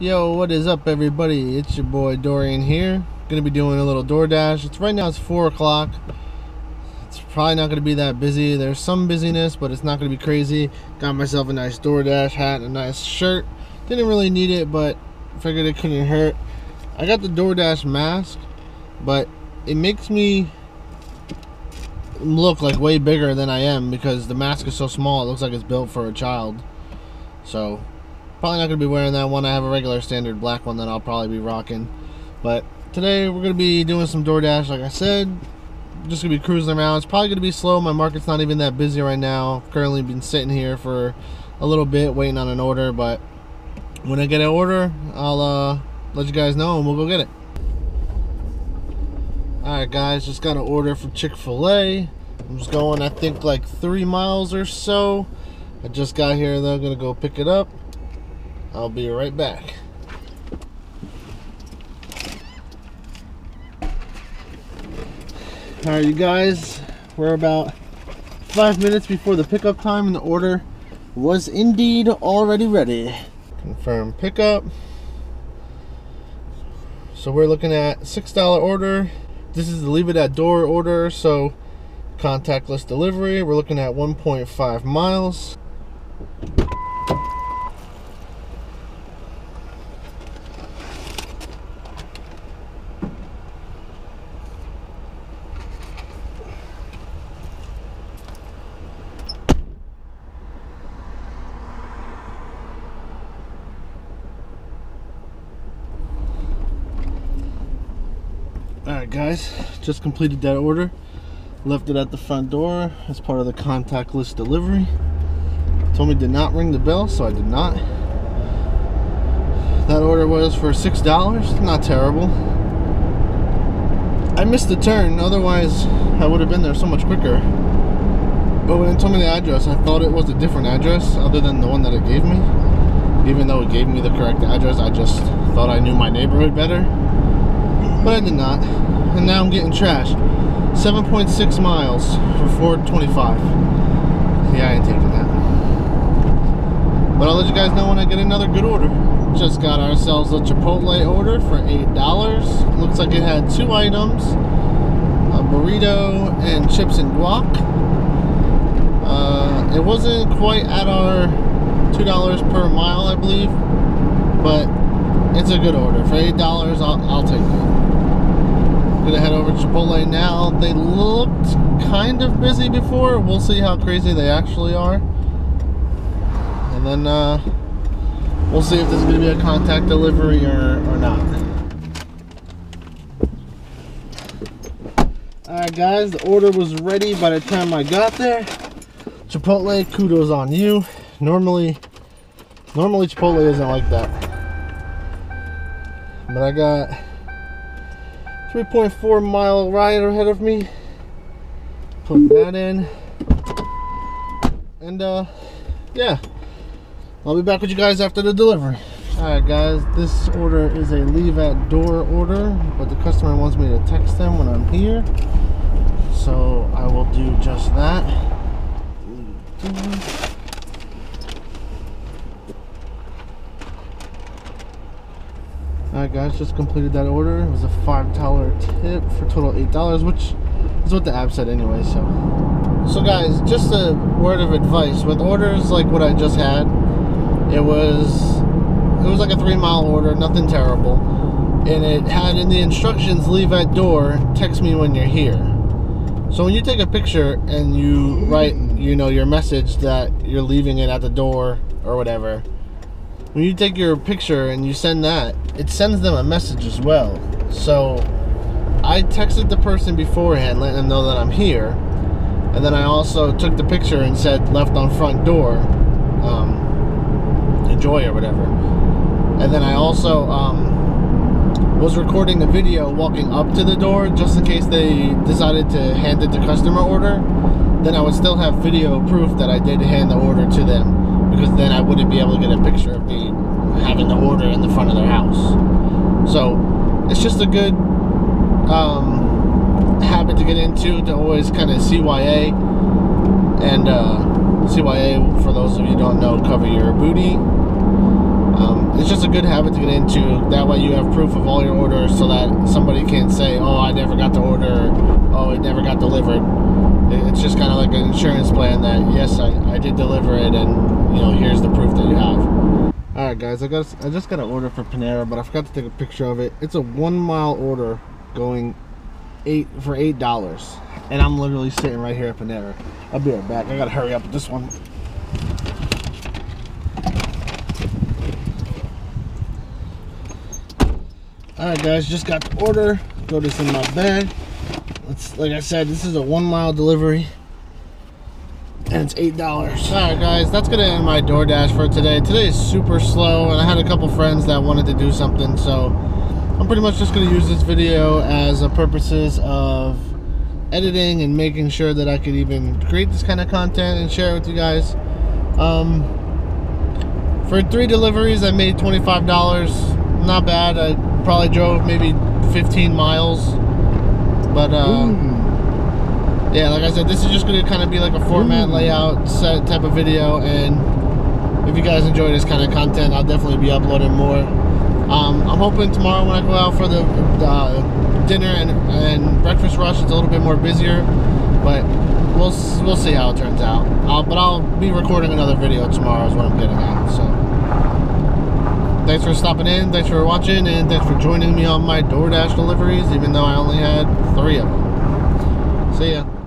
Yo, what is up everybody? It's your boy Dorian here. Gonna be doing a little DoorDash. It's right now it's 4 o'clock. It's probably not gonna be that busy. There's some busyness, but it's not gonna be crazy. Got myself a nice DoorDash hat and a nice shirt. Didn't really need it, but figured it couldn't hurt. I got the DoorDash mask, but it makes me look like way bigger than I am because the mask is so small. It looks like it's built for a child. So probably not going to be wearing that one. I have a regular standard black one that I'll probably be rocking. But today we're going to be doing some DoorDash, like I said. I'm just going to be cruising around. It's probably going to be slow. My market's not even that busy right now. I've currently been sitting here for a little bit waiting on an order. But when I get an order, I'll let you guys know and we'll go get it. Alright guys, just got an order from Chick-fil-A. I'm just going, I think, like 3 miles or so. I just got here though. I'm going to go pick it up. I'll be right back. Alright you guys, we're about 5 minutes before the pickup time and the order was indeed already ready. Confirm pickup. So we're looking at $6 order. This is the leave it at door order, so contactless delivery. We're looking at 1.5 miles. Alright guys, just completed that order. Left it at the front door as part of the contactless delivery. Told me did not ring the bell, so I did not. That order was for $6, not terrible. I missed the turn, otherwise I would have been there so much quicker. But when it told me the address, I thought it was a different address other than the one that it gave me. Even though it gave me the correct address, I just thought I knew my neighborhood better. But I did not, and now I'm getting trashed. 7.6 miles for $4.25. Yeah, I ain't taking that. But I'll let you guys know when I get another good order. Just got ourselves a Chipotle order for $8. Looks like it had 2 items, a burrito and chips and guac. It wasn't quite at our $2 per mile, I believe, but it's a good order. For $8, I'll take that. Gonna head over to Chipotle now. They looked kind of busy before. We'll see how crazy they actually are. And then we'll see if this is gonna be a contact delivery or not. Alright guys, the order was ready by the time I got there. Chipotle, kudos on you. Normally Chipotle isn't like that. But I got 3.4 mile ride ahead of me. Put that in. And yeah, I'll be back with you guys after the delivery. Alright guys, this order is a leave at door order, but the customer wants me to text them when I'm here, so I will do just that. Alright guys, just completed that order. It was a $5 tip for total $8, which is what the app said anyway. So guys, just a word of advice with orders like what I just had. It was like a 3 mile order, nothing terrible, and it had in the instructions, leave at door, text me when you're here. So when you take a picture and you write, you know, your message that you're leaving it at the door or whatever, when you take your picture and you send that, it sends them a message as well. So I texted the person beforehand letting them know that I'm here, and then I also took the picture and said left on front door, enjoy or whatever. And then I also was recording a video walking up to the door just in case they decided to hand it to customer order. Then I would still have video proof that I did hand the order to them, because then I wouldn't be able to get a picture of me having the order in the front of their house. So it's just a good habit to get into, to always kind of CYA. And CYA, for those of you who don't know, cover your booty. It's just a good habit to get into. That way you have proof of all your orders so that somebody can't say, oh, I never got the order, oh, it never got delivered. It's just kind of like an insurance plan that, yes, I did deliver it, and, you know, here's the proof that you have. All right, guys, I just got an order for Panera, but I forgot to take a picture of it. It's a 1 mile order going $8 for $8, and I'm literally sitting right here at Panera. I'll be right back. I gotta hurry up with this one. All right, guys, just got the order. Throw this in my bag. It's, like I said, this is a 1 mile delivery, and it's $8. All right, guys, that's gonna end my DoorDash for today. Today is super slow, and I had a couple friends that wanted to do something, so I'm pretty much just gonna use this video as a purposes of editing and making sure that I could even create this kind of content and share it with you guys. For 3 deliveries, I made $25. Not bad. I probably drove maybe 15 miles. But, yeah, like I said, this is just going to kind of be like a format, layout, set type of video. And if you guys enjoy this kind of content, I'll definitely be uploading more. I'm hoping tomorrow when I go out for the dinner and breakfast rush, it's a little bit more busier. But we'll see how it turns out. But I'll be recording another video tomorrow is what I'm getting at. So thanks for stopping in, thanks for watching, and thanks for joining me on my DoorDash deliveries, even though I only had 3 of them. See ya.